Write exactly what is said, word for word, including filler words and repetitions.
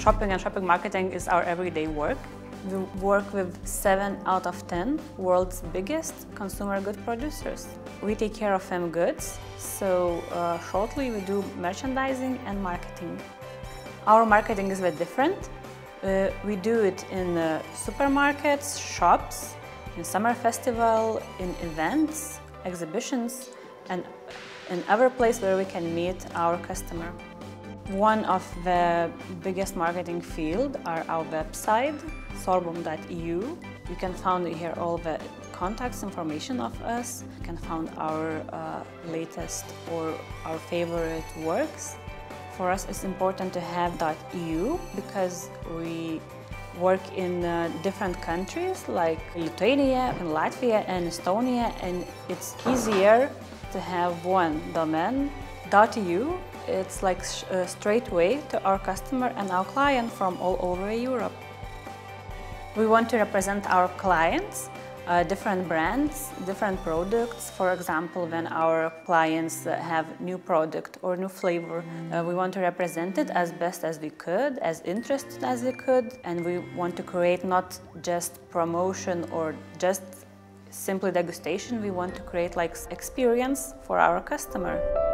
Shopping and shopping marketing is our everyday work. We work with seven out of ten world's biggest consumer good producers. We take care of them goods, so uh, shortly we do merchandising and marketing. Our marketing is a bit different. Uh, we do it in uh, supermarkets, shops, in summer festival, in events, exhibitions, and in other place where we can meet our customer. One of the biggest marketing fields are our website, Sorbum dot E U. You can find here all the contacts information of us. You can find our uh, latest or our favorite works. For us it's important to have .eu because we work in uh, different countries like Lithuania, and Latvia and Estonia, and it's easier to have one domain. .eu It's like a straight way to our customer and our client from all over Europe. We want to represent our clients, uh, different brands, different products. For example, when our clients have new product or new flavor, uh, we want to represent it as best as we could, as interested as we could, and we want to create not just promotion or just simply degustation. We want to create like experience for our customer.